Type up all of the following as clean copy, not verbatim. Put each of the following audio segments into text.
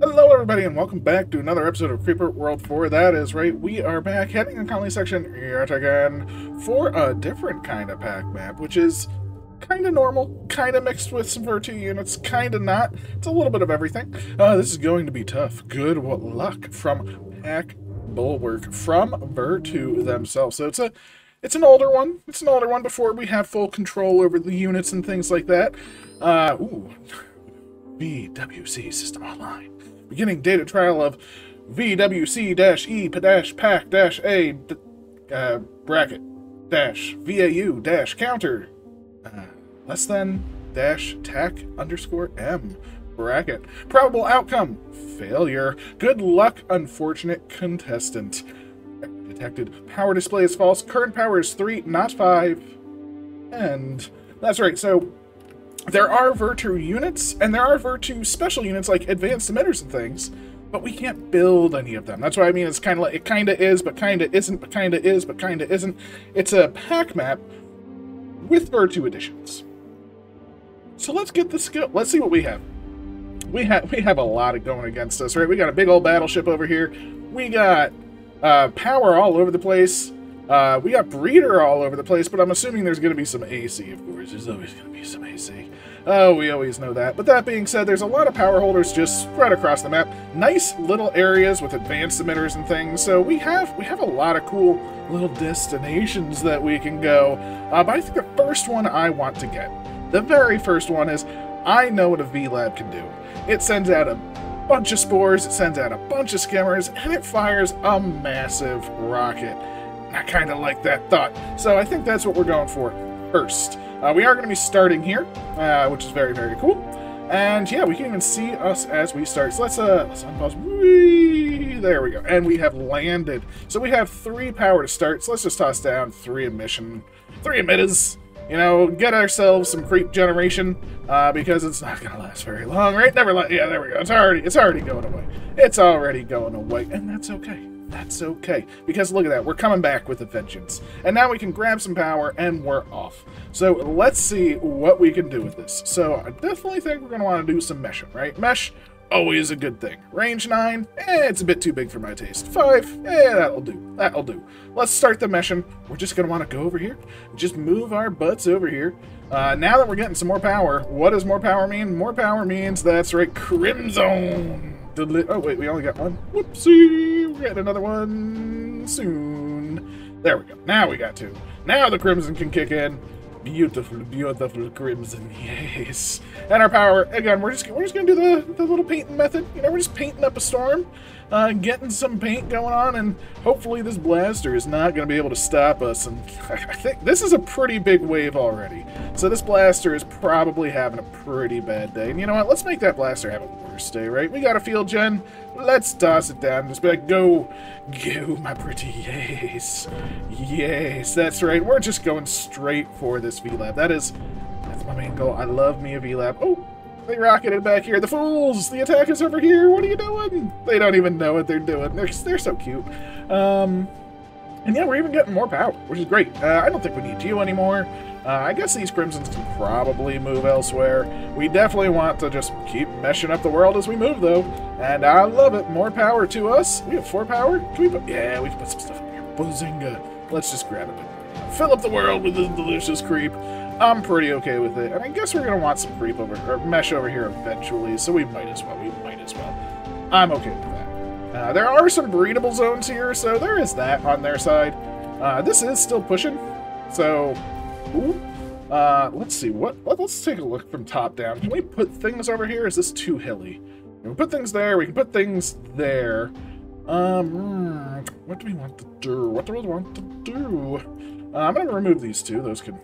Hello everybody and welcome back to another episode of Creeper World 4. That is right, we are back heading in Conley section yet again for a different kind of pack map, which is kind of normal, kind of mixed with some Virtu units, kind of not. It's a little bit of everything. This is going to be tough. Good luck from PAC Bulwark from Virtu themselves. So it's an older one. It's an older one before we have full control over the units and things like that. Ooh, VWC system online. Beginning data trial of VWC-E-PACK-A bracket dash VAU dash counter less than dash TAC underscore M bracket. Probable outcome, failure. Good luck, unfortunate contestant. Detected. Power display is false. Current power is 3, not 5. And that's right, so there are Virtu units, and there are Virtu special units like advanced emitters and things, but we can't build any of them. That's what I mean. It's kind of like it kind of is, but kind of isn't, but kind of is, but kind of isn't. It's a pack map with Virtu additions. So let's get the skill. Let's see what we have. We have a lot of going against us, right? We got a big old battleship over here. We got power all over the place. We got breeder all over the place, but I'm assuming there's going to be some AC, of course. There's always going to be some AC. Oh, we always know that. But that being said, there's a lot of power holders just spread across the map. Nice little areas with advanced emitters and things. So we have a lot of cool little destinations that we can go. But I think the first one I want to get, the very first one is, I know what a V-Lab can do. It sends out a bunch of spores, it sends out a bunch of skimmers, and it fires a massive rocket. I kind of like that thought. So I think that's what we're going for first. We are going to be starting here, which is very, very cool. And yeah, we can even see us as we start. So let's unpause. Whee! There we go. And we have landed. So we have 3 power to start. So let's just toss down 3 emitters. You know, get ourselves some creep generation, because it's not going to last very long, right? Never last. Yeah, there we go. It's already going away. It's already going away, and that's okay. That's okay, because look at that, we're coming back with a vengeance. And now we can grab some power, and we're off. So let's see what we can do with this. So I definitely think we're going to want to do some meshing, right? Mesh, always a good thing. Range 9, it's a bit too big for my taste. 5, that'll do, that'll do. Let's start the meshing. We're just going to want to go over here, just move our butts over here. Now that we're getting some more power, what does more power mean? More power means, that's right, Crimson. Oh, wait, we only got one. Whoopsie! We're getting another one soon. There we go. Now we got 2. Now the Crimson can kick in. Beautiful, beautiful Crimson, yes. And our power, again, we're just going to do the little painting method. You know, we're just painting up a storm, getting some paint going on, and hopefully this blaster is not going to be able to stop us. And I think this is a pretty big wave already. So this blaster is probably having a pretty bad day. And you know what? Let's make that blaster have a worse day, right? We got a field gen. Let's toss it down and just be like, go, go, my pretty, yes. Yes, that's right. We're just going straight for this V-Lab. That's my main goal. I love me a V-Lab. Oh, they rocketed back here. The fools! The attack is over here. What are you doing? They don't even know what they're doing. They're so cute. And yeah, we're even getting more power, which is great. I don't think we need you anymore. I guess these Crimsons can probably move elsewhere. We definitely want to just keep meshing up the world as we move, though. And I love it. More power to us. We have 4 power. Can we put, yeah, we can put some stuff in here. Bazinga. Let's just grab it. Fill up the world with this delicious creep. I'm pretty okay with it. And I guess we're going to want some creep over, or mesh over here eventually, so we might as well. We might as well. I'm okay with that. There are some breedable zones here, so there is that on their side. This is still pushing, so... Ooh. Let's see. Let's take a look from top down. Can we put things over here? Is this too hilly? Can we put things there? We can put things there. What do we want to do? What do we want to do? I'm gonna remove these 2. Those can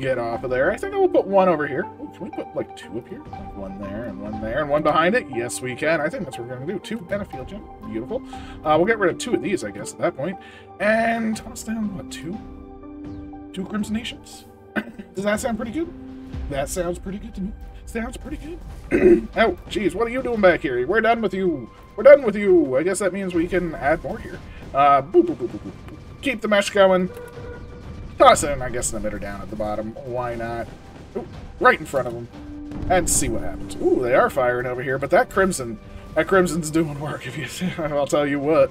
get off of there. I think I will put 1 over here. Ooh, can we put like 2 up here? Like 1 there and 1 there and 1 behind it? Yes, we can. I think that's what we're gonna do. 2 and a field gem. Beautiful. We'll get rid of 2 of these, I guess, at that point. And toss down what, 2 Crimson Nations. Does that sound pretty good? That sounds pretty good to me. Sounds pretty good. Oh, jeez, what are you doing back here? We're done with you. We're done with you. I guess that means we can add more here. Boop, boop, boop, boop, boop. Keep the mesh going. Toss in, I guess, an emitter down at the bottom. Why not? Ooh, right in front of them. and see what happens. Ooh, they are firing over here, but that Crimson... that Crimson's doing work, if you, I'll tell you what.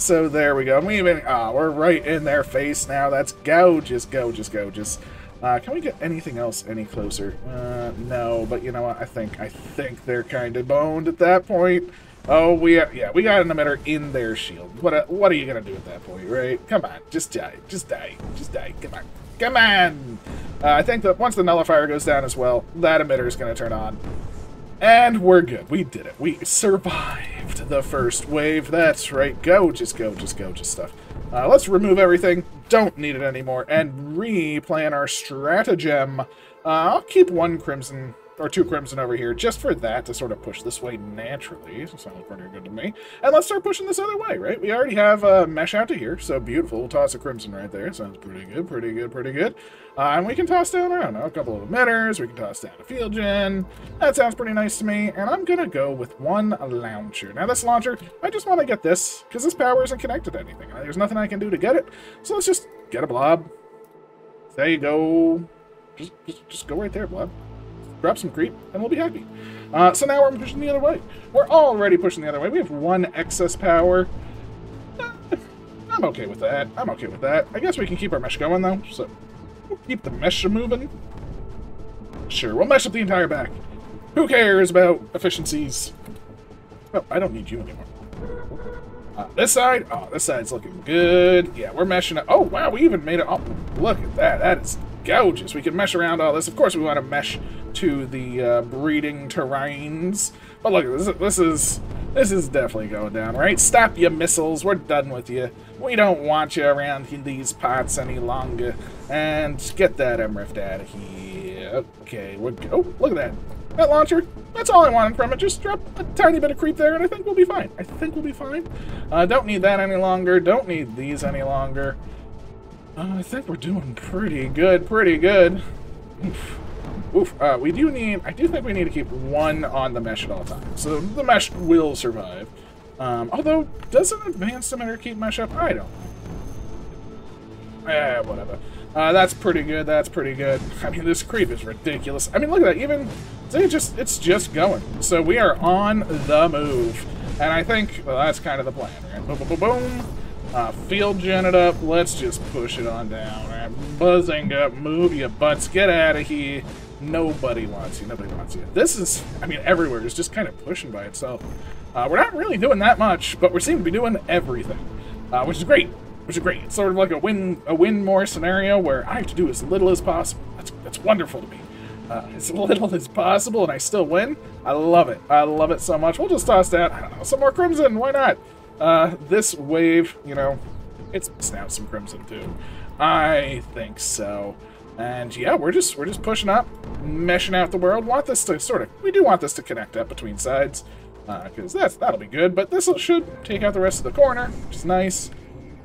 So there we go. We even, we're right in their face now. That's gorgeous, gorgeous, gorgeous. Can we get anything else any closer? No, but you know what? I think they're kind of boned at that point. Oh, we got an emitter in their shield. What are you gonna do at that point, right? Come on, just die, just die, just die. Come on, come on. I think that once the nullifier goes down as well, that emitter is gonna turn on. And we're good. We did it. We survived the first wave. That's right. Gorgeous, gorgeous, gorgeous stuff. Let's remove everything. Don't need it anymore. And replan our stratagem. I'll keep one Crimson, or two Crimson over here, just for that to sort of push this way naturally. So sounds pretty good to me. And let's start pushing this other way, right? We already have mesh out to here, so beautiful. We'll toss a Crimson right there. Sounds pretty good, pretty good, pretty good. And we can toss down, I don't know, a couple of emitters. We can toss down a field gen. That sounds pretty nice to me. And I'm going to go with one launcher. Now, this launcher, I just want to get this, because this power isn't connected to anything. There's nothing I can do to get it. So let's just get a blob. There you go. Just go right there, blob. Grab some creep, and we'll be happy. So now we're pushing the other way. We're already pushing the other way. We have one excess power. I'm okay with that. I'm okay with that. I guess we can keep our mesh going, though. So we'll keep the mesh moving. Sure, we'll mesh up the entire back. Who cares about efficiencies? Oh, I don't need you anymore. This side? Oh, this side's looking good. Yeah, we're meshing up. Oh, wow, we even made it. Oh, look at that. That is... gorgeous. We can mesh around all this. Of course, we want to mesh to the breeding terrains. But look, this is definitely going down, right? Stop your missiles. We're done with you. We don't want you around in these pots any longer. And get that MRIFT out of here. Okay, we're good. Oh, look at that. That launcher, that's all I wanted from it. Just drop a tiny bit of creep there, and I think we'll be fine. I think we'll be fine. Don't need that any longer. Don't need these any longer. I think we're doing pretty good, pretty good. Oof. Oof. We do need... I do think we need to keep one on the mesh at all times. So the mesh will survive. Although, doesn't advanced emitter keep mesh up? I don't know. Eh, whatever. That's pretty good, that's pretty good. I mean, this creep is ridiculous. I mean, look at that. Even... it's just going. So we are on the move. And I think... well, that's kind of the plan. Right? Boom, boom, boom, boom. Field gen it up. Let's just push it on down. Right? Buzzing up. Move your butts. Get out of here. Nobody wants you. Nobody wants you. This is, I mean, everywhere is just kind of pushing by itself. We're not really doing that much, but we seem to be doing everything, which is great. Which is great. It's sort of like a win more scenario where I have to do as little as possible. That's wonderful to me. As little as possible, and I still win. I love it. I love it so much. We'll just toss that. I don't know. Some more Crimson. Why not? This wave, you know, it's now some Crimson too. I think so. And yeah, we're just pushing up, meshing out the world. Want this to sort of, we do want this to connect up between sides, because that'll be good. But this should take out the rest of the corner, which is nice.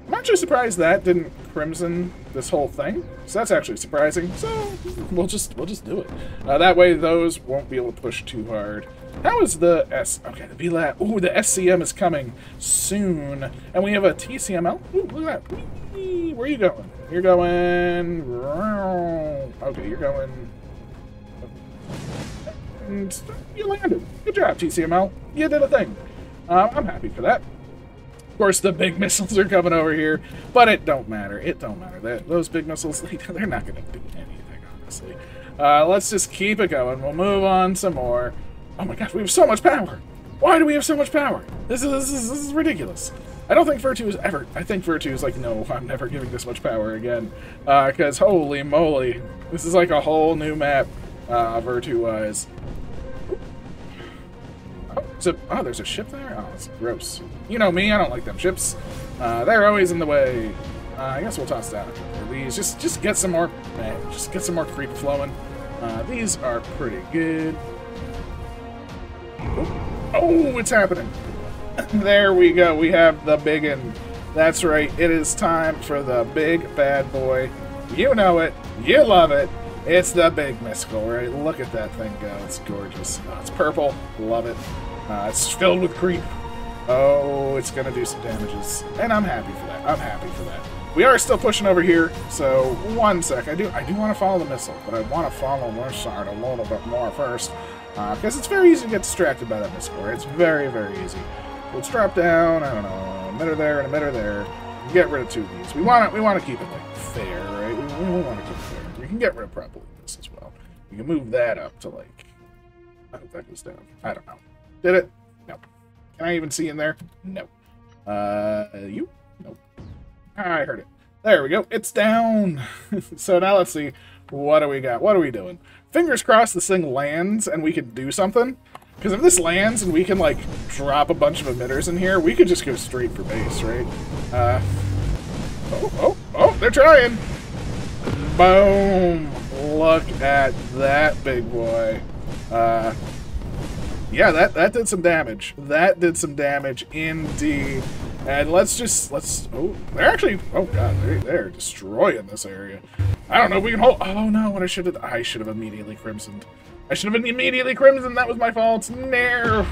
I'm actually surprised that didn't Crimson this whole thing. So that's actually surprising. So we'll just do it. That way those won't be able to push too hard. How is the S... okay, the V-Lab... ooh, the SCM is coming soon. And we have a TCML. Ooh, look at that. Whee! Where are you going? You're going... okay, you're going... and you landed. Good job, TCML. You did a thing. I'm happy for that. Of course, the big missiles are coming over here. But it don't matter. It don't matter. Those big missiles, they're not going to do anything, honestly. Let's just keep it going. We'll move on some more. Oh my gosh, we have so much power! Why do we have so much power? This is ridiculous. I don't think Virtu is ever... I think Virtu is like, no, I'm never giving this much power again. Because holy moly, this is like a whole new map, Virtu-wise. Oh, oh, there's a ship there? Oh, it's gross. You know me, I don't like them ships. They're always in the way. I guess we'll toss down these. Just get some more... man, just get some more creep flowing. These are pretty good. Oh, it's happening. There we go. We have the biggin. That's right. It is time for the big bad boy. You know it. You love it. It's the big mystical, right? Look at that thing go. It's gorgeous. Oh, it's purple. Love it. It's filled with creep. Oh, it's going to do some damages. And I'm happy for that. I'm happy for that. We are still pushing over here, so one sec. I do want to follow the missile, but I want to follow Mershard a little bit more first, because it's very easy to get distracted by that missile. It's very, very easy. Let's drop down, I don't know, emitter there and emitter there. Get rid of two of these. We want to keep it like fair, right? We want to keep it fair. We can get rid of probably this as well. We can move that up to like, I hope that goes down. I don't know. Did it? Nope. Can I even see in there? Nope. You? Nope. I heard it. There we go. It's down. So now let's see. What do we got? What are we doing? Fingers crossed this thing lands and we can do something. Because if this lands and we can, like, drop a bunch of emitters in here, we could just go straight for base, right? Oh, they're trying! Boom! Look at that big boy. Yeah, that did some damage. That did some damage indeed. And oh, they're actually, oh god, they're destroying this area. I don't know if we can hold, oh no, what I should have immediately crimsoned. I should have been immediately crimson. That was my fault. No.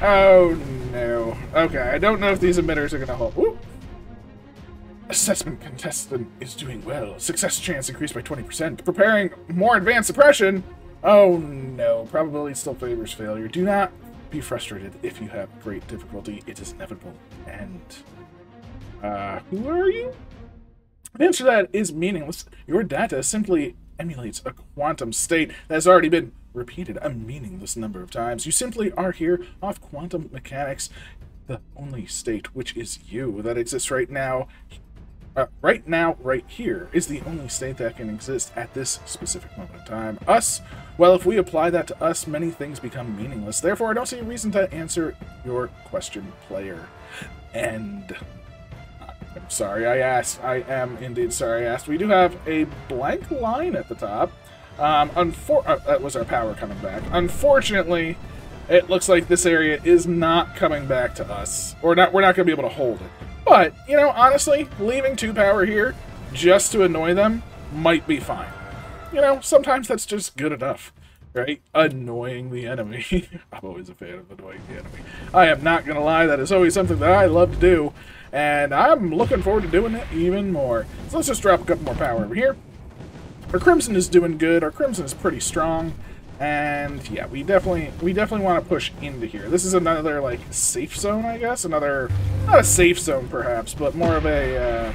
Oh, no. Okay, I don't know if these emitters are going to hold. Ooh. Assessment contestant is doing well. Success chance increased by 20%. Preparing more advanced suppression. Oh, no. Probability still favors failure. Do not be frustrated if you have great difficulty. It is inevitable. And, who are you? The answer to that is meaningless. Your data simply emulates a quantum state that has already been repeated a meaningless number of times. You simply are here off quantum mechanics, the only state which is you that exists right now. Right here is the only state that can exist at this specific moment in time. Us, well, if we apply that to us, many things become meaningless. Therefore, I don't see a reason to answer your question, player. And I'm sorry I asked. I am indeed sorry I asked. We do have a blank line at the top. That was our power coming back. Unfortunately, it looks like this area is not coming back to us. Or not. We're not going to be able to hold it. But, you know, honestly, leaving two power here just to annoy them might be fine. You know, sometimes that's just good enough, right? Annoying the enemy. I'm always a fan of annoying the enemy. I am not going to lie. That is always something that I love to do. And I'm looking forward to doing it even more. So let's just drop a couple more power over here. Our Crimson is doing good. Our Crimson is pretty strong. And yeah, we definitely want to push into here. This is another, like, safe zone, I guess. Another, not a safe zone perhaps, but more of a,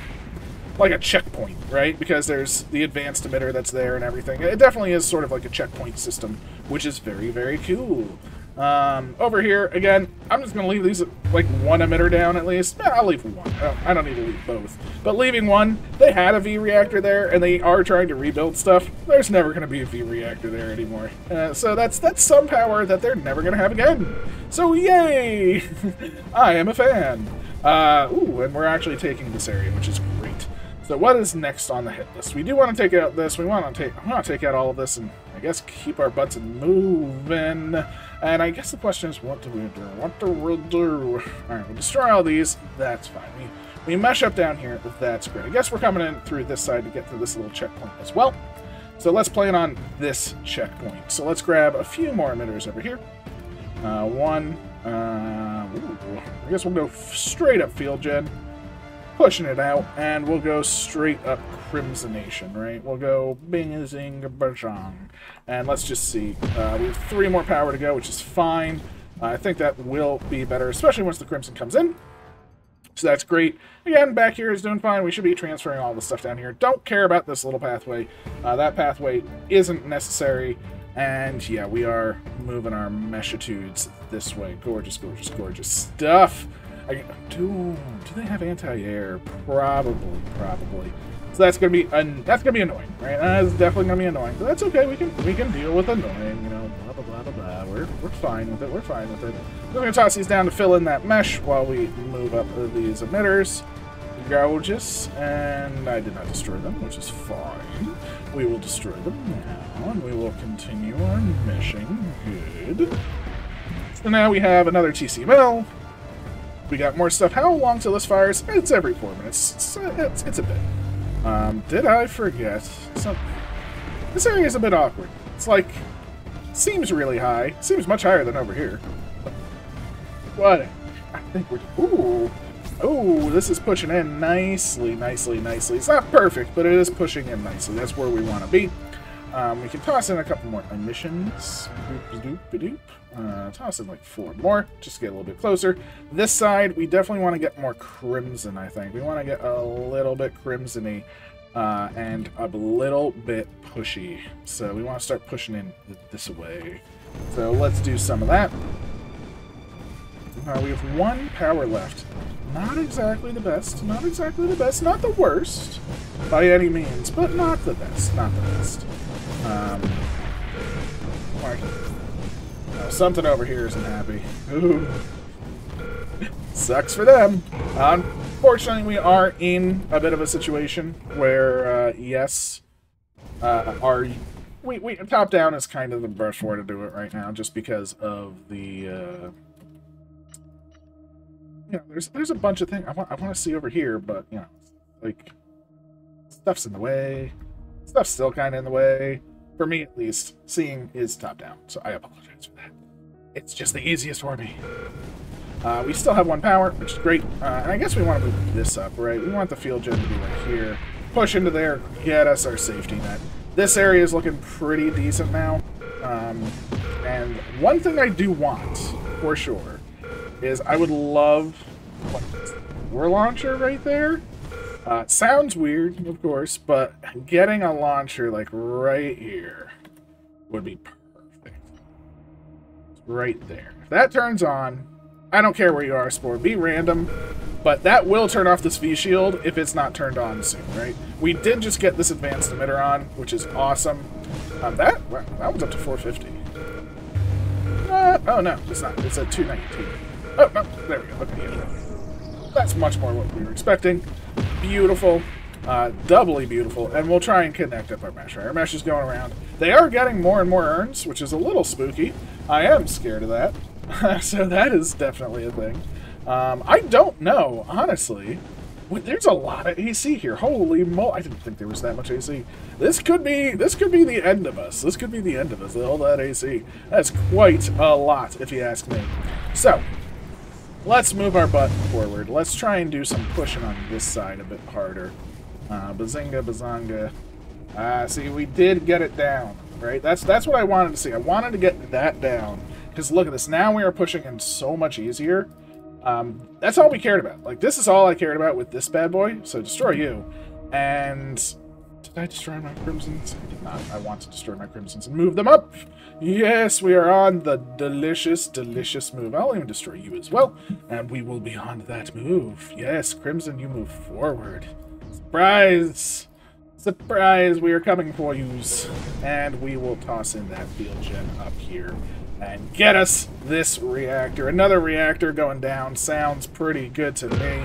like a checkpoint, right? Because there's the advanced emitter that's there and everything. It definitely is sort of like a checkpoint system, which is very, very cool. Over here, again, I'm just going to leave these, like, one emitter down at least. Yeah, I'll leave one. I don't need to leave both. But leaving one, they had a V-reactor there, and they are trying to rebuild stuff. There's never going to be a V-reactor there anymore. So that's some power that they're never going to have again. So yay! I am a fan. Ooh, and we're actually taking this area, which is great. So what is next on the hit list? We do want to take out this. I want to take out all of this and, I guess, keep our butts moving. And I guess the question is, what do we do? What do we do? Alright, we'll destroy all these. That's fine. We mesh up down here. That's great. I guess we're coming in through this side to get to this little checkpoint as well. So let's plan on this checkpoint. So let's grab a few more emitters over here. I guess we'll go straight up field gen. Pushing it out. And we'll go straight up crimsonation, right? We'll go bing zing bajong. And let's just see. We have three more power to go, which is fine. I think that will be better, especially once the Crimson comes in. So that's great. Again, back here is doing fine. We should be transferring all the stuff down here. Don't care about this little pathway. That pathway isn't necessary. And yeah, we are moving our meshitudes this way. Gorgeous, gorgeous, gorgeous stuff. Dude, do they have anti-air? Probably, probably. So that's gonna be annoying, right? That's definitely gonna be annoying. But that's okay. We can deal with annoying, you know. Blah blah blah blah blah. We're fine with it. We're fine with it. We're gonna toss these down to fill in that mesh while we move up these emitters. Gorgeous. And I did not destroy them, which is fine. We will destroy them now, and we will continue our meshing. Good. So now we have another TC mill. We got more stuff. How long till this fires? It's every 4 minutes. It's a bit. Did I forget something? This area is a bit awkward. It's like, seems really high. Seems much higher than over here. What? I think we're... Ooh. Oh, this is pushing in nicely, nicely, nicely. It's not perfect, but it is pushing in nicely. That's where we want to be. We can toss in a couple more emissions. Toss in like 4 more, just to get a little bit closer. This side, we definitely want to get more crimson, I think. We want to get a little bit crimsony and a little bit pushy. So we want to start pushing in this way. So let's do some of that. We have 1 power left. Not exactly the best, not exactly the best, not the worst by any means, but not the best, not the best. Something over here isn't happy. Ooh. Sucks for them. Unfortunately, we are in a bit of a situation where, our top down is kind of the best way to do it right now, just because of the, you know, there's a bunch of things I want to see over here, but, you know, like, stuff's in the way. Stuff's still kind of in the way. For me, at least, seeing is top down, so I apologize for that. It's just the easiest for me. We still have 1 power, which is great. And I guess we want to move this up, right? We want the field gen to be right here. Push into there, get us our safety net. This area is looking pretty decent now. And one thing I do want, for sure, is I would love... What, war launcher right there? Sounds weird, of course, but getting a launcher like right here would be perfect. Right there. If that turns on, I don't care where you are, Spore. Be random, but that will turn off this V-Shield if it's not turned on soon, right? We did just get this advanced emitter on, which is awesome. That one's up to 450. Oh, no, it's not. It's at 219. Oh, no, there we go. Okay, yeah. That's much more what we were expecting. Beautiful, doubly beautiful, and we'll try and connect up our mesh. Our mesh is going around. They are getting more and more urns, which is a little spooky. I am scared of that, so that is definitely a thing. I don't know, honestly. There's a lot of AC here. Holy moly! I didn't think there was that much AC. This could be the end of us. This could be the end of us. All that AC. That's quite a lot, if you ask me. So. Let's move our butt forward. Let's try and do some pushing on this side a bit harder. Bazinga, bazonga. See, we did get it down, right? That's what I wanted to see. I wanted to get that down. Because look at this. Now we are pushing in so much easier. That's all we cared about. Like, this is all I cared about with this bad boy. So destroy you. And... did I destroy my Crimsons? I did not. I want to destroy my Crimsons and move them up. Yes, we are on the delicious, delicious move. I'll even destroy you as well. And we will be on that move. Yes, Crimson, you move forward. Surprise! Surprise, we are coming for yous. And we will toss in that field gen up here and get us this reactor. Another reactor going down. Sounds pretty good to me.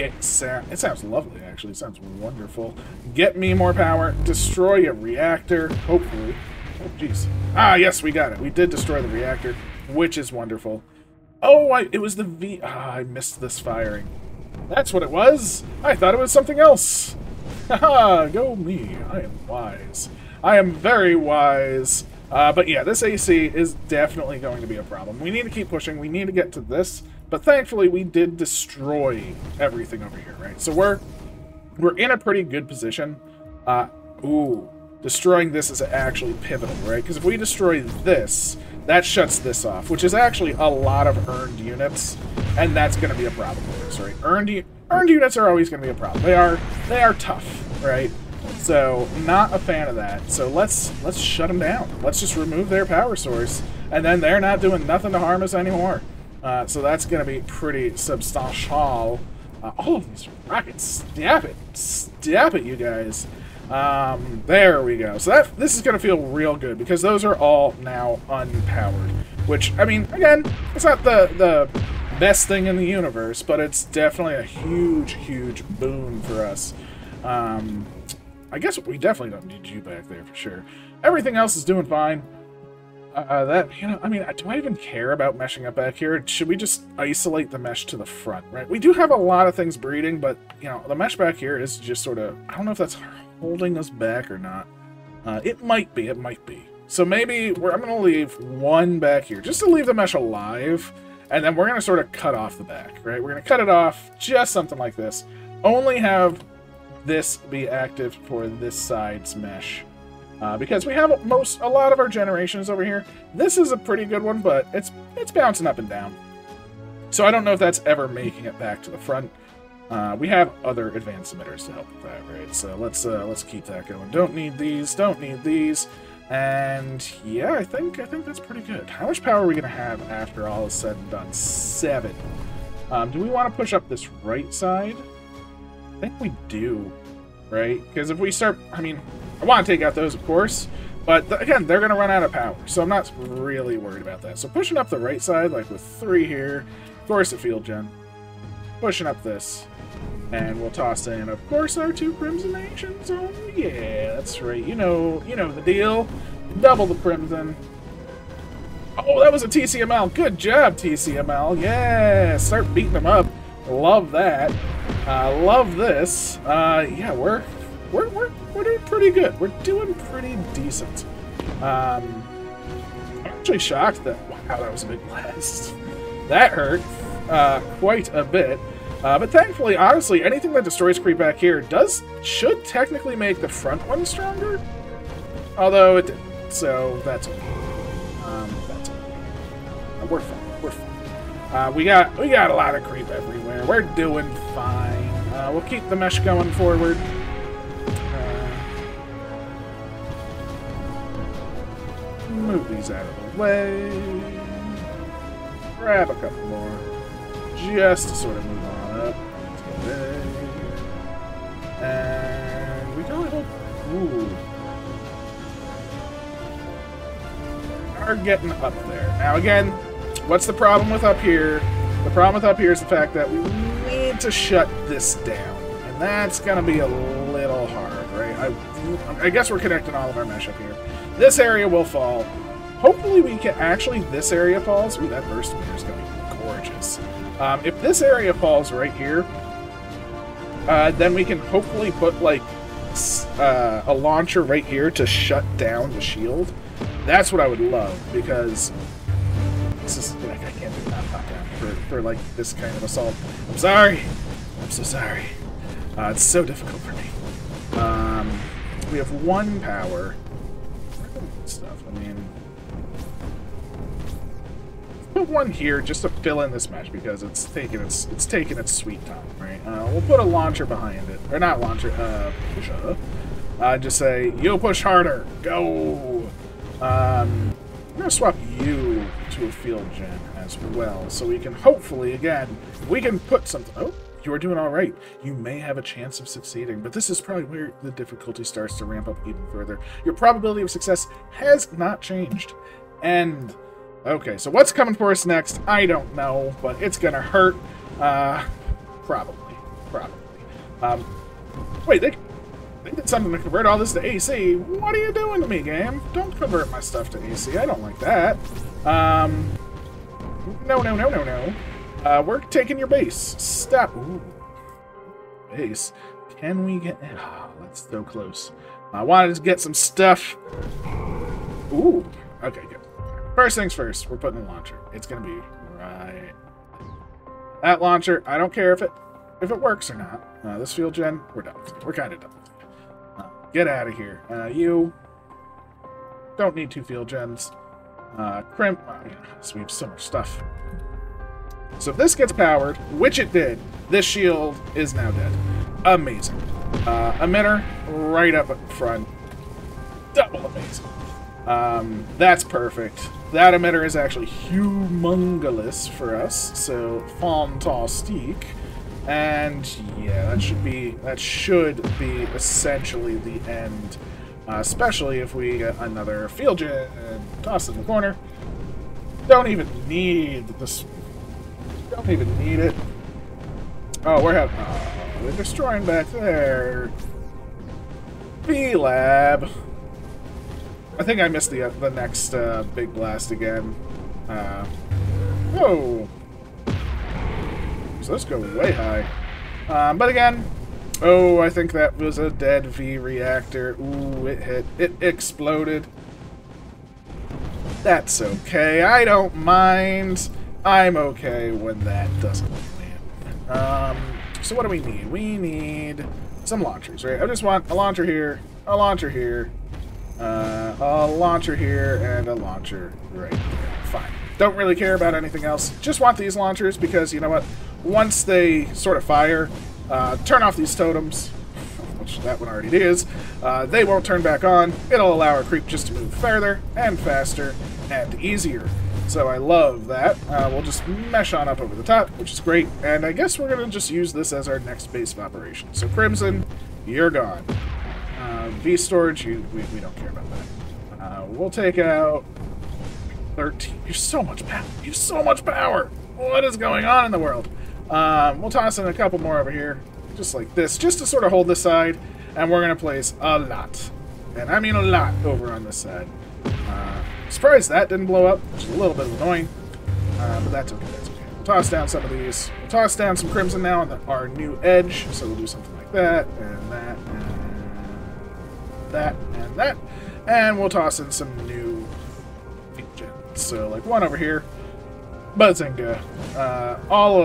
It sounds lovely, actually. It sounds wonderful. Get me more power. Destroy a reactor, hopefully. Oh, jeez. Ah, yes, we got it. We did destroy the reactor, which is wonderful. Oh, it was the V... Ah, I missed this firing. That's what it was. I thought it was something else. Haha, go me. I am wise. I am very wise. But yeah, this AC is definitely going to be a problem. We need to keep pushing. We need to get to this. But thankfully, we did destroy everything over here, right? So we're in a pretty good position. Ooh, destroying this is actually pivotal, right? Because if we destroy this, that shuts this off, which is actually a lot of earned units, and that's going to be a problem for us, right? Earned units are always going to be a problem. They are tough, right? So not a fan of that. So let's shut them down. Let's just remove their power source, and then they're not doing nothing to harm us anymore. So that's going to be pretty substantial. All of these rockets, stab it, you guys. There we go. So this is going to feel real good because those are all now unpowered. Which, I mean, again, it's not the best thing in the universe, but it's definitely a huge, huge boon for us. I guess we definitely don't need you back there for sure. Everything else is doing fine. You know, I mean, do I even care about meshing up back here? Should we just isolate the mesh to the front, right? We do have a lot of things breeding, but, you know, the mesh back here is just sort of, I don't know if that's holding us back or not. It might be, it might be. So maybe I'm going to leave one back here, just to leave the mesh alive, And then we're going to sort of cut off the back, right? We're going to cut it off just something like this. Only have this be active for this side's mesh. Because we have a lot of our generations over here. This is a pretty good one, but it's bouncing up and down. So I don't know if that's ever making it back to the front. We have other advanced emitters to help with that, right? So let's keep that going. Don't need these. Don't need these. And yeah, I think that's pretty good. How much power are we gonna have after all is said and done? 7. Do we want to push up this right side? I think we do, right? Because if we start, I mean, I want to take out those, of course, but again, they're gonna run out of power, so I'm not really worried about that. So pushing up the right side, like with 3 here, of course, a field gen. Pushing up this. And we'll toss in, of course, our 2 Crimson Nations. Oh, yeah, that's right. You know the deal. Double the Crimson. Oh, that was a TCML. Good job, TCML. Yeah, start beating them up. Love that. Love this. Yeah, we're doing pretty good. We're doing pretty decent. I'm actually shocked that, wow, that was a big blast. That hurt quite a bit. But thankfully, honestly, anything that destroys creep back here should technically make the front one stronger. Although it didn't, so that's okay. That's okay. We're fine. We're fine. We got a lot of creep everywhere. We're doing fine. We'll keep the mesh going forward. Move these out of the way. Grab a couple more, just to sort of move on. And we go ahead. Ooh. Are getting up there. Now again, what's the problem with up here? The problem with up here is the fact that we need to shut this down. And that's gonna be a little hard, right? I guess we're connecting all of our mesh up here. This area will fall. Hopefully we can actually this area falls. Ooh, that burst meter is gonna be gorgeous. If this area falls right here, then we can hopefully put, like, a launcher right here to shut down the shield. That's what I would love, because this is, like, I can't do that knockdown for, like, this kind of assault. I'm sorry. I'm so sorry. It's so difficult for me. We have 1 power. Stuff. I mean, put 1 here just to fill in this mesh because it's taking its sweet time, right? We'll put a launcher behind it, or not launcher, push up. Just say you push harder, go. I'm gonna swap you to a field gen as well, so we can hopefully again put something. Oh, you are doing all right. You may have a chance of succeeding, but this is probably where the difficulty starts to ramp up even further. Your probability of success has not changed, and. Okay, so what's coming for us next? I don't know, but it's gonna hurt. Probably. Wait, they did something to convert all this to AC. What are you doing to me, game? Don't convert my stuff to AC. I don't like that. No. We're taking your base. Stop. Ooh. Base. Can we get... Oh, that's so close. I wanted to get some stuff. Ooh. Okay, good. First things first, we're putting a launcher. It's gonna be right. That launcher, I don't care if it works or not. This field gen, we're done. We're kind of done. Get out of here. You don't need 2 field gens. Crimp. Oh, yeah, so we have so much stuff. So if this gets powered, which it did, this shield is now dead. Amazing. Emitter right up front. Double amazing. That's perfect. That emitter is actually humongous for us, so fantastique. And yeah, that should be essentially the end. Especially if we get another field jet and toss it in the corner. Don't even need this. Don't even need it. Oh, we're having. Oh, they're destroying back there. V-Lab. I think I missed the next big blast again. Whoa! So let's go way high. But again, oh, I think that was a dead V reactor. Ooh, it hit. It exploded. That's okay. I don't mind. I'm okay when that doesn't land. So what do we need? We need some launchers, right? I just want a launcher here, a launcher here, a launcher here, and a launcher right there. Fine. Don't really care about anything else. Just want these launchers because, you know what? Once they sort of fire, turn off these totems, which that one already is. They won't turn back on. It'll allow our creep just to move further and faster and easier. So I love that. We'll just mesh on up over the top, which is great. And I guess we're going to just use this as our next base of operations. So Crimson, you're gone. V-Storage, we don't care about that. We'll take out 13. You're so much power. You're so much power. What is going on in the world? We'll toss in a couple more over here, just like this, just to sort of hold this side. And we're going to place a lot. And I mean a lot over on this side. Surprised that didn't blow up, which is a little bit annoying, but that's okay, that's okay. We'll toss down some of these. We'll toss down some Crimson now on our new edge, so we'll do something like that, and that, and that, and that. And we'll toss in some new gens. So, like, one over here, Bazinga. All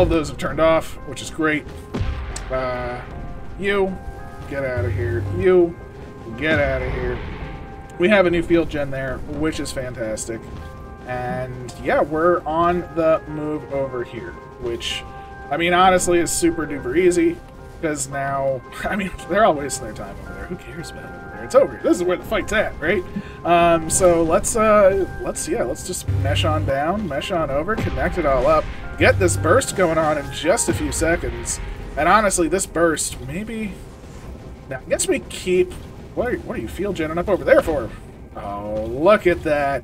of those have turned off, which is great. You, get out of here. You. Get out of here. We have a new field gen there, which is fantastic. And yeah, we're on the move over here, which, I mean, honestly is super duper easy, because now, I mean, they're all wasting their time over there. Who cares about over there? It's over. This is where the fight's at, right? So let's just mesh on down, mesh on over, connect it all up, get this burst going on in just a few seconds. And honestly, this burst, maybe, now, I guess we keep. What are you field genning up over there for? Oh, look at that.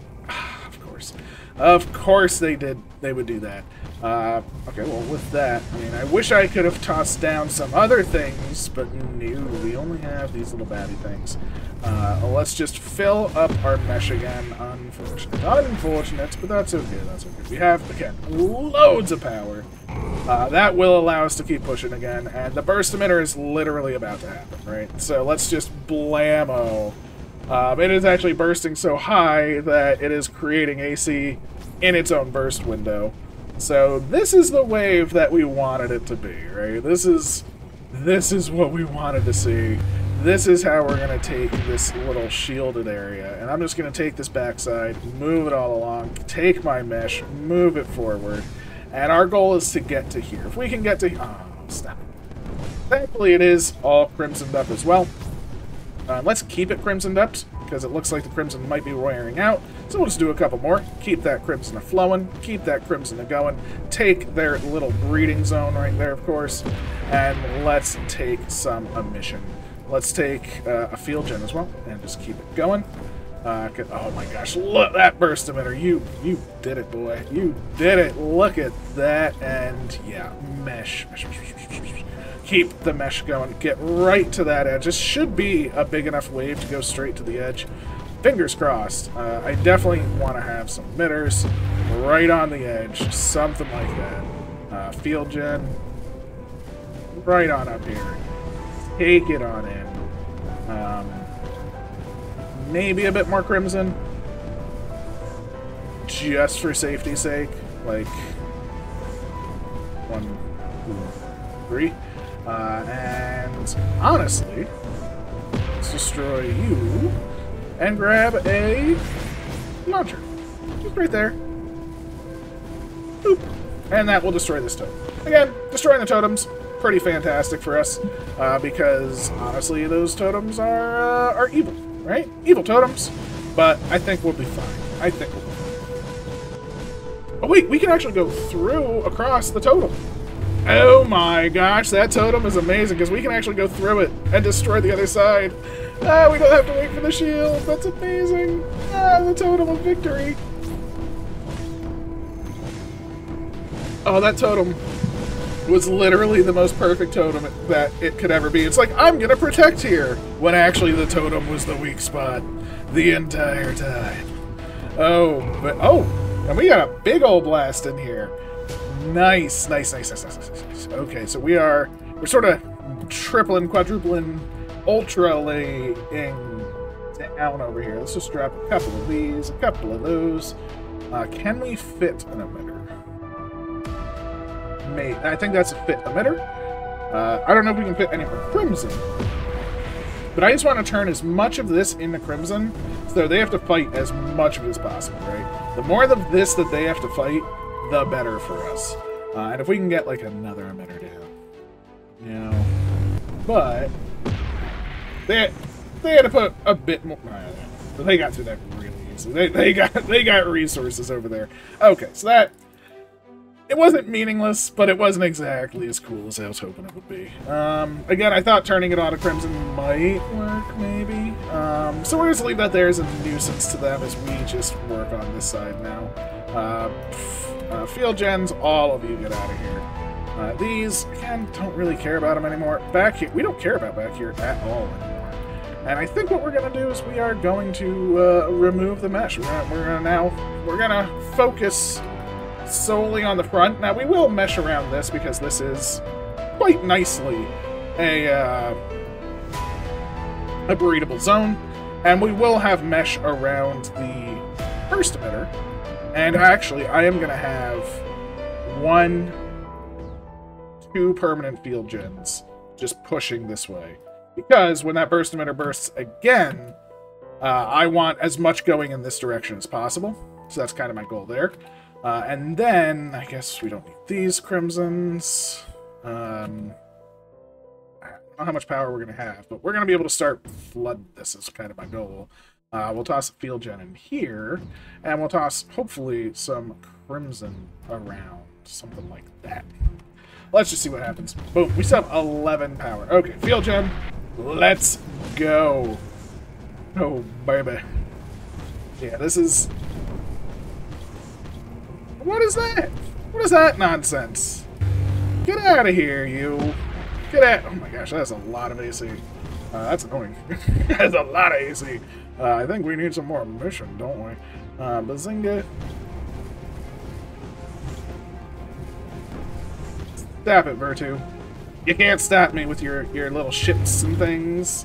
Of course. Of course they did. They would do that. Okay, well, with that, I mean, I wish I could have tossed down some other things, but no, we only have these little baddie things. Let's just fill up our mesh again. Unfortunate. Unfortunate, but that's okay. That's okay. We have, again, loads of power. That will allow us to keep pushing again, and the burst emitter is literally about to happen, right? So let's just blammo. It is actually bursting so high that it is creating AC in its own burst window. So this is the wave that we wanted it to be, right? This is what we wanted to see. This is how we're going to take this little shielded area, and I'm just going to take this backside, move it all along, take my mesh, move it forward. And our goal is to get to here. If we can get to here... Oh, stop. Thankfully, it is all crimsoned up as well. Let's keep it crimsoned up, because it looks like the crimson might be wearing out. So we'll just do a couple more. Keep that crimson a-flowing. Keep that crimson a-going. Take their little breeding zone right there, of course. And let's take some emission. Let's take a field gen as well, and just keep it going. Oh my gosh, look at that burst emitter. You did it, boy. You did it. Look at that. And yeah, mesh. Keep the mesh going. Get right to that edge. This should be a big enough wave to go straight to the edge. Fingers crossed. I definitely want to have some emitters right on the edge. Something like that. Field gen. Right on up here. Take it on in. Maybe a bit more crimson, just for safety's sake. Like 1, 2, 3, and honestly, let's destroy you and grab a launcher, just right there. Boop, and that will destroy this totem. Again, destroying the totems. Pretty fantastic for us because honestly, those totems are evil. Right? Evil totems, but I think we'll be fine. I think we'll be fine. Oh wait, we can actually go through across the totem. Oh my gosh, that totem is amazing because we can actually go through it and destroy the other side. Ah, we don't have to wait for the shield. That's amazing. Ah, the totem of victory. Oh, that totem was literally the most perfect totem that it could ever be. It's like, I'm gonna protect here, when actually the totem was the weak spot the entire time. Oh, but, oh, and we got a big old blast in here. Nice, nice, nice, nice, nice, nice, nice. Okay, so we're sort of tripling, quadrupling, ultra-laying down over here. Let's just drop a couple of these, a couple of those. Can we fit an emitter? I think that's a fit emitter. I don't know if we can fit any for Crimson. But I just want to turn as much of this into Crimson, so they have to fight as much of it as possible, right? The more of this that they have to fight, the better for us. And if we can get, like, another emitter down. You know. But they had to put a bit more... But they got through that really easily. They got resources over there. Okay, so that... It wasn't meaningless, but it wasn't exactly as cool as I was hoping it would be. Again, I thought turning it on to Crimson might work, maybe. So we're just leave that there as a nuisance to them as we just work on this side now. Field gens, all of you get out of here. These, again, don't really care about them anymore. Back here, we don't care about back here at all anymore. And I think what we're going to do is we are going to remove the mesh. We're going to focus solely on the front. Now, we will mesh around this because this is quite nicely a breedable zone. And we will have mesh around the first emitter. And actually, I am going to have 1, 2 permanent field gens just pushing this way. Because when that burst emitter bursts again, I want as much going in this direction as possible. So that's kind of my goal there. And then, I guess we don't need these Crimsons. I don't know how much power we're going to have, but we're going to be able to start flood this is kind of my goal. We'll toss a field gen in here, and we'll toss, hopefully, some Crimson around. Something like that. Let's just see what happens. Boom, we still have 11 power. Okay, field gen. Let's go. Oh, baby. Yeah, this is... What is that? What is that nonsense? Get out of here, you. Get out. Oh my gosh, that's a lot of AC. That's annoying. That's a lot of AC. I think we need some more mission, don't we? Bazinga. Stop it, Virtu. You can't stop me with your little ships and things.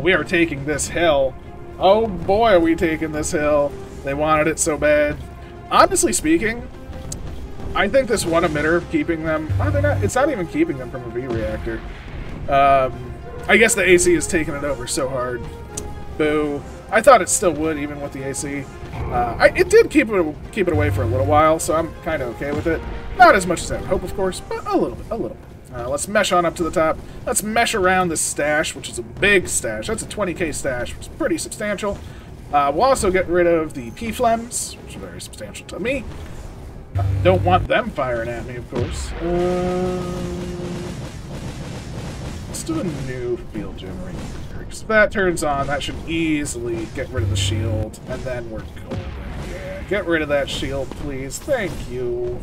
We are taking this hill. Oh boy, are we taking this hill. They wanted it so bad. Honestly speaking, I think this one emitter keeping them... Oh, they're not, it's not even keeping them from a V-reactor. I guess the AC is taking it over so hard. Boo. I thought it still would, even with the AC. It did keep it away for a little while, so I'm kind of okay with it. Not as much as I would hope, of course, but a little bit, a little bit. Let's mesh on up to the top. Let's mesh around this stash, which is a big stash. That's a 20k stash, which is pretty substantial. We'll also get rid of the P-Flems, which are very substantial to me. Don't want them firing at me, of course. Let's do a new field generator. So that turns on. That should easily get rid of the shield. And then we're golden. Yeah, get rid of that shield, please. Thank you.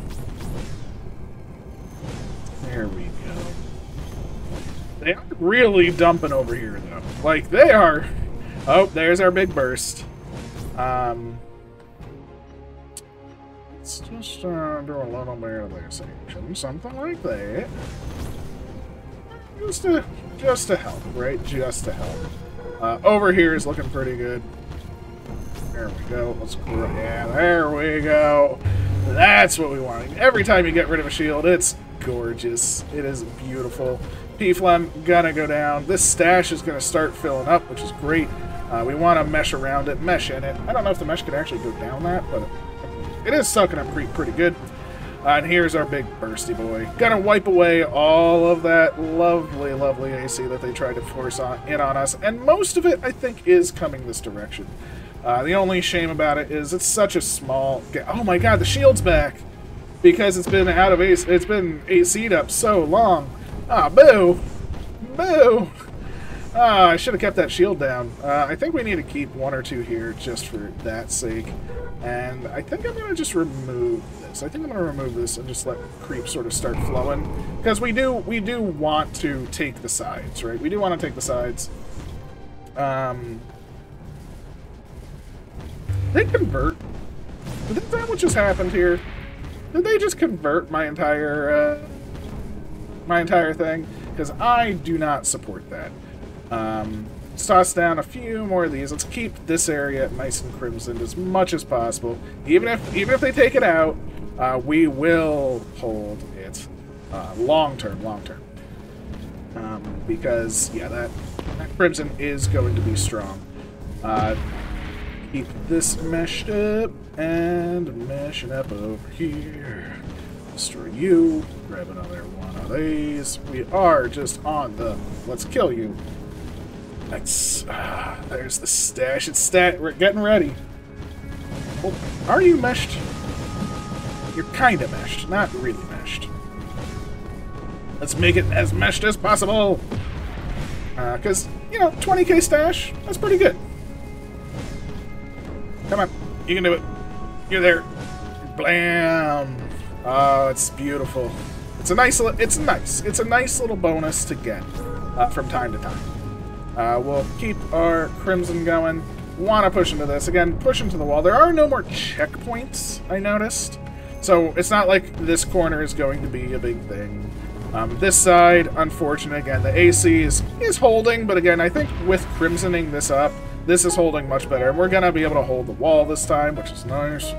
There we go. They are really dumping over here, though. Like, they are... Oh, there's our big burst. Let's just do a little bit of this action, something like that. Just to help, right? Just to help. Over here is looking pretty good. There we go. Let's grow. Yeah, there we go. That's what we want. Every time you get rid of a shield, it's gorgeous. It is beautiful. P-Flem gonna go down. This stash is gonna start filling up, which is great. We want to mesh around it, mesh in it. I don't know if the mesh could actually go down that, but it is sucking up pretty good. And here's our big bursty boy. Gonna wipe away all of that lovely, lovely AC that they tried to force in on us. And most of it, I think, is coming this direction. The only shame about it is it's such a small... Oh my god, the shield's back! Because it's been out of AC... It's been AC'd up so long. Ah, boo! Boo! Ah, I should have kept that shield down. I think we need to keep 1 or 2 here just for that sake. And I think I'm going to just remove this. I think I'm going to remove this and just let creep sort of start flowing. Because we do want to take the sides, right? We do want to take the sides. They convert. Is that what just happened here? Did they just convert my entire thing? Because I do not support that. toss down a few more of these. Let's keep this area nice and crimsoned as much as possible. Even if they take it out, we will hold it long term. Because yeah, that crimson is going to be strong. Keep this meshed up and meshing up over here. Destroy you. Grab another one of these. We are just on the let's kill you. That's there's the stash. It's stat. We're getting ready. Oh, are you meshed? You're kind of meshed, not really meshed. Let's make it as meshed as possible. Because you know, 20k stash. That's pretty good. Come on, you can do it. You're there. Blam. Oh, it's beautiful. It's a nice little bonus to get from time to time. We'll keep our crimson going. Want to push into this again? Push into the wall. There are no more checkpoints, I noticed. So it's not like this corner is going to be a big thing. This side, unfortunate again. The AC is holding, but again, I think with crimsoning this up, this is holding much better. We're gonna be able to hold the wall this time, which is nice.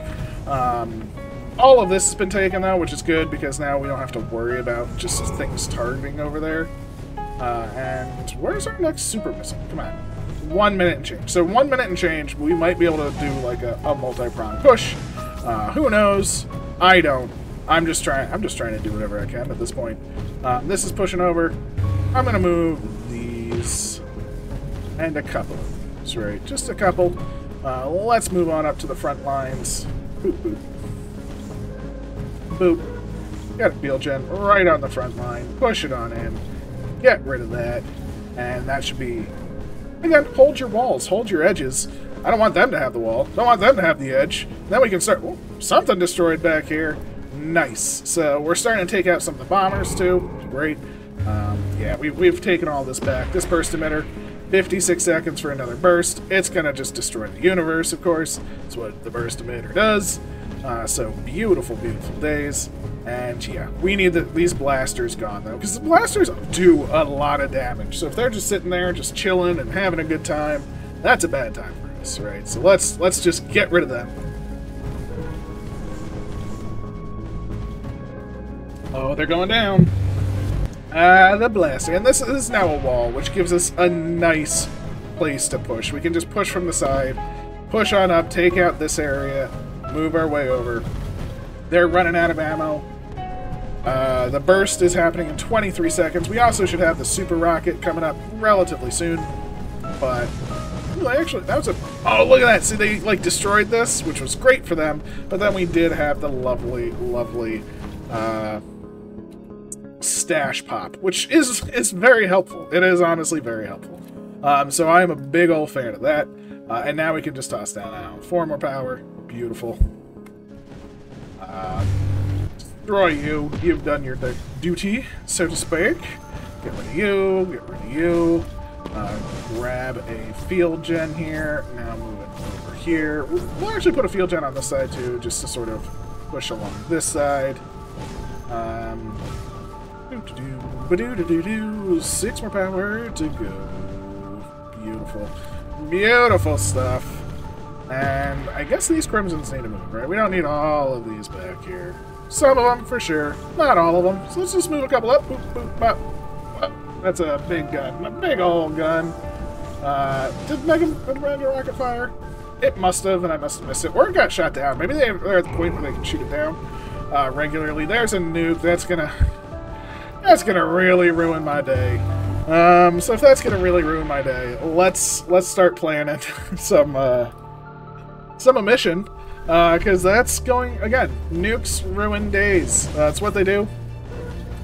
All of this has been taken, though, which is good, because now we don't have to worry about just things targeting over there. And where's our next super missile? Come on. 1 minute and change. So 1 minute and change, we might be able to do, like, a multi-pronged push. Who knows? I don't. I'm just trying to do whatever I can at this point. This is pushing over. I'm going to move these and a couple of these, right? Just a couple. Let's move on up to the front lines. Boop, boop. Boop. Got a field gen right on the front line. Push it on in. Get rid of that. And that should be... Again, hold your walls. Hold your edges. I don't want them to have the wall. Don't want them to have the edge. Then we can start... Oh, something destroyed back here. Nice. So we're starting to take out some of the bombers, too. Great. Yeah, we've taken all this back. This burst emitter, 56 seconds for another burst. It's going to just destroy the universe, of course. That's what the burst emitter does. So beautiful, beautiful days. And yeah, we need these blasters gone, though, because the blasters do a lot of damage. So if they're just sitting there, just chilling and having a good time, that's a bad time for us, right? So let's just get rid of them. Oh, they're going down. The blaster. And this is now a wall, which gives us a nice place to push. We can just push from the side, push on up, take out this area, move our way over. They're running out of ammo. The burst is happening in 23 seconds. We also should have the super rocket coming up relatively soon. But... Actually, that was a... Oh, look at that! See, they, like, destroyed this, which was great for them. But then we did have the lovely, lovely... stash pop, which is very helpful. It is honestly very helpful. So I'm a big old fan of that. And now we can just toss down now. 4 more power. Beautiful. Destroy you. You've done your duty, so to speak. Get rid of you. Get rid of you. Grab a field gen here. Now move it over here. We'll actually put a field gen on this side too, just to sort of push along this side. 6 more power to go. Beautiful. Beautiful stuff. And I guess these crimsons need to move, right? We don't need all of these back here. Some of them, for sure. Not all of them. So let's just move a couple up. Boop, boop, bop. Oh, that's a big gun. A big old gun. Did Mega rocket fire? It must have, and I must have missed it. Or it got shot down. Maybe they're at the point where they can shoot it down regularly. There's a nuke. That's gonna really ruin my day. So if that's gonna really ruin my day, let's start planning some omission, because that's going again. Nukes ruin days. That's what they do.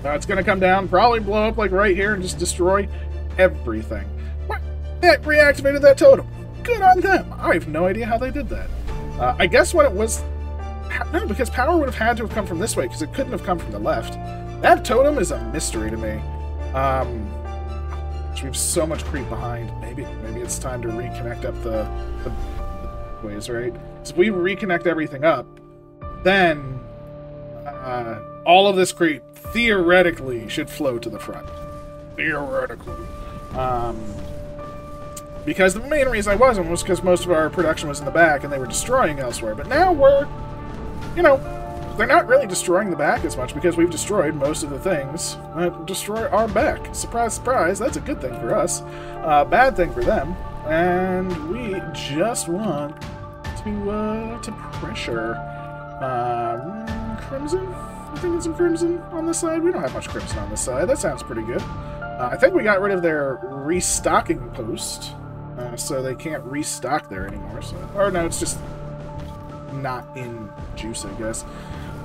It's gonna come down, probably blow up like right here and just destroy everything. What? That reactivated that totem. Good on them. I have no idea how they did that. I guess what it was. No, because power would have had to have come from this way because it couldn't have come from the left. That totem is a mystery to me. We have so much creep behind. Maybe it's time to reconnect up the ways, right? So if we reconnect everything up, then all of this creep theoretically should flow to the front. Theoretically. Because the main reason I wasn't was because most of our production was in the back and they were destroying elsewhere. But now we're, you know, they're not really destroying the back as much because we've destroyed most of the things that destroy our back. Surprise, surprise, that's a good thing for us. Bad thing for them. And we just want to pressure. Crimson? I think it's some crimson on this side. We don't have much crimson on this side. That sounds pretty good. I think we got rid of their restocking post, so they can't restock there anymore. So, or no, it's just not in juice, I guess.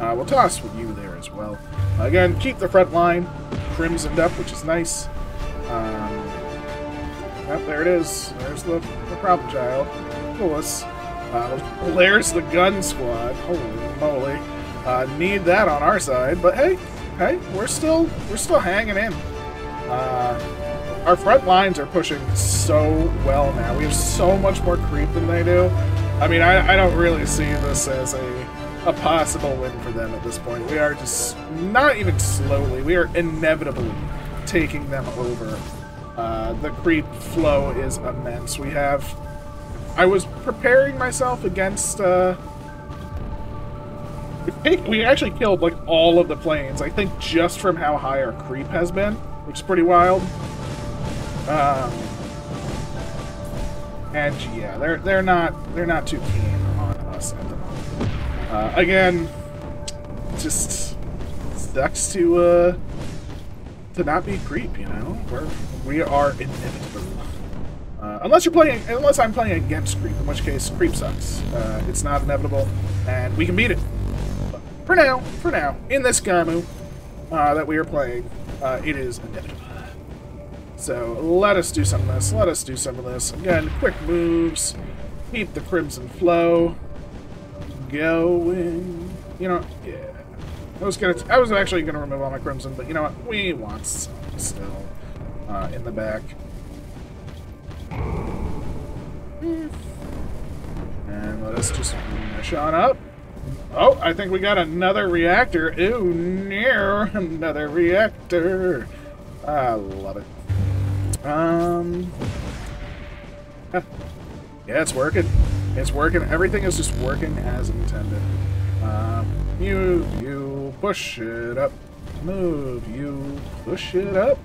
We'll toss with you there as well. Again, keep the front line crimsoned up, which is nice. Oh, there it is. There's the problem child. Willis. There's the gun squad. Holy moly. Need that on our side, but hey, we're still hanging in. Our front lines are pushing so well now. We have so much more creep than they do. I mean, I don't really see this as a possible win for them at this point. We are just not even slowly. We are inevitably taking them over. The creep flow is immense. We have... I was preparing myself against... we actually killed, like, all of the planes. I think just from how high our creep has been, which is pretty wild. And yeah, they're not too keen on us at the moment. Again, just sucks to not be creep, you know. We are inevitable. Unless I'm playing against creep, in which case creep sucks. It's not inevitable, and we can beat it. But for now, in this Gamu that we are playing, it is inevitable. So let us do some of this. Again, quick moves. Keep the crimson flow going. You know, yeah. I was actually gonna remove all my crimson, but you know what? We want some still in the back. And let us just rush on up. Oh, I think we got another reactor. Ooh, no, another reactor. I love it. Yeah, it's working. Everything is just working as intended. You push it up. Move, you push it up.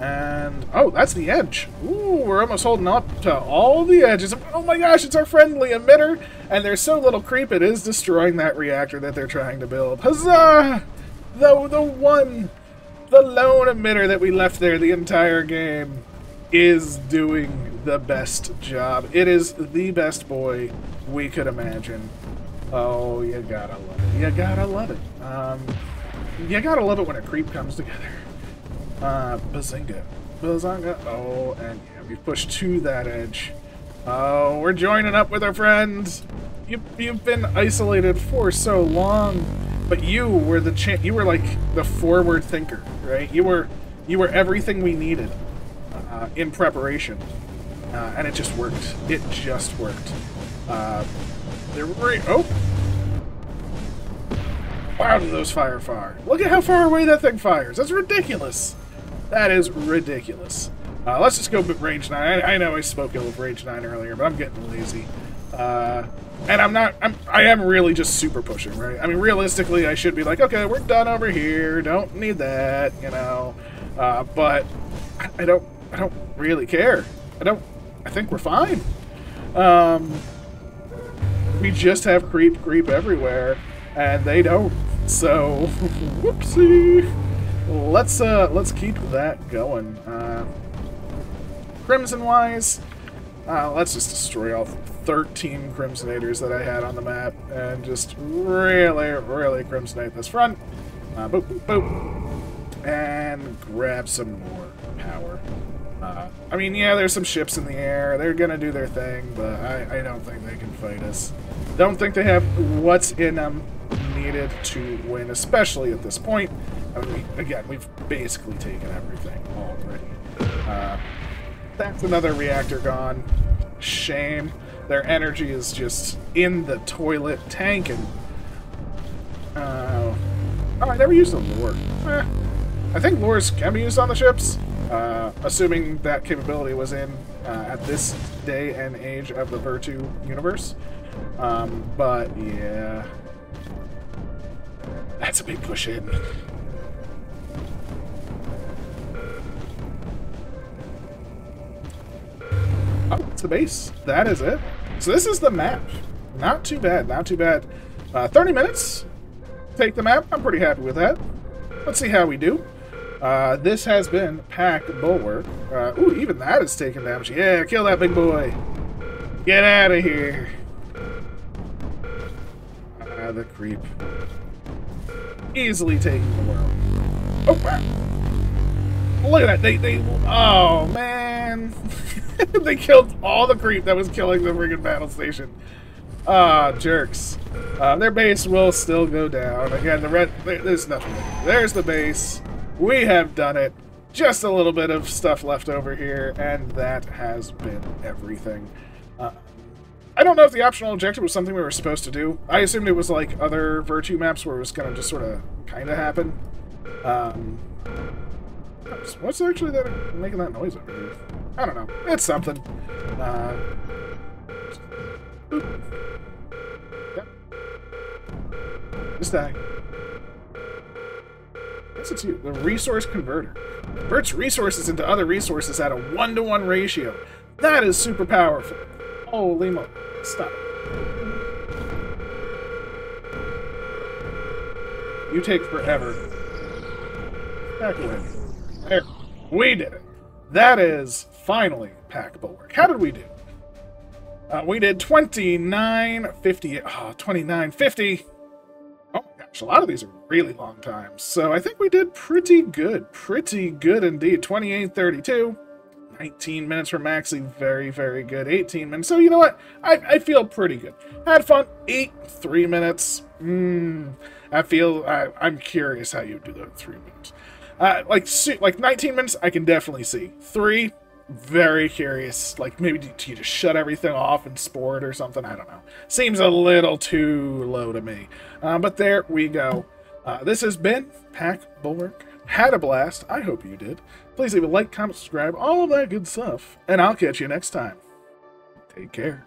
And, oh, that's the edge. Ooh, we're almost holding up to all the edges. Oh my gosh, it's our friendly emitter. And there's so little creep, it is destroying that reactor that they're trying to build. Huzzah! The lone emitter that we left there the entire game is doing the best job. It is the best boy we could imagine. Oh, you gotta love it. You gotta love it when a creep comes together. Bazinga. Oh, and yeah, we pushed to that edge. Oh, we're joining up with our friends. You've been isolated for so long. But you were you were like the forward thinker, right? You were everything we needed in preparation, and it just worked. There were oh, wow! Did those fire far? Look at how far away that thing fires. That's ridiculous. That is ridiculous. Let's just go with range 9. I know I spoke of range 9 earlier, but I'm getting lazy. And I am really just super pushing, right? I mean, realistically, I should be like, okay, we're done over here. Don't need that, you know. But I don't really care. I think we're fine. We just have creep everywhere, and they don't. So, whoopsie. Let's keep that going. Crimson-wise, let's just destroy all 13 crimsonators that I had on the map and just really crimsonate this front. Boop, boop, boop. And grab some more power. I mean, yeah, there's some ships in the air. They're gonna do their thing, but I don't think they can fight us. Don't think they have what's in them needed to win, especially at this point. I mean, again, we've basically taken everything already. That's another reactor gone. Shame. Their energy is just in the toilet tanking. Oh, I never used a lure. I think lures can be used on the ships. assuming that capability was in at this day and age of the Virtu universe. But yeah, that's a big push in. Oh, it's the base. That is it. So this is the map. Not too bad, not too bad. 30 minutes, take the map. I'm pretty happy with that. Let's see how we do. This has been PAC Bulwark. Ooh, even that is taking damage. Yeah, kill that big boy. Get out of here. Ah, the creep. Easily taking the world. Oh, wow. Look at that. They oh, man. They killed all the creep that was killing the friggin' battle station. Ah, jerks. Their base will still go down. Again, the red... There's nothing there. There's the base. We have done it. Just a little bit of stuff left over here, and that has been everything. I don't know if the optional objective was something we were supposed to do. I assumed it was like other Virtu maps where it was going to just sort of kind of happen. What's actually that making that noise over here? I don't know. It's something. Yep. Just die. It's you, the resource converter. Converts resources into other resources at a 1-to-1 ratio. That is super powerful. Holy moly. Stop. You take forever. Back away. There. We did it. That is finally PAC Bulwark. How did we do? We did 29.50. Oh, 29.50. A lot of these are really long times, so I think we did pretty good indeed. 28:32, 19 minutes for Maxi, very, very good. 18 minutes, so you know what? I feel pretty good. Had fun. 8 3-minutes. I feel I'm curious how you do that in 3 minutes. Like 19 minutes, I can definitely see. 3, very curious. Like maybe do you just shut everything off and spore it or something? I don't know. Seems a little too low to me. But there we go. This has been PAC Bulwark. Had a blast. I hope you did. Please leave a like, comment, subscribe, all of that good stuff. And I'll catch you next time. Take care.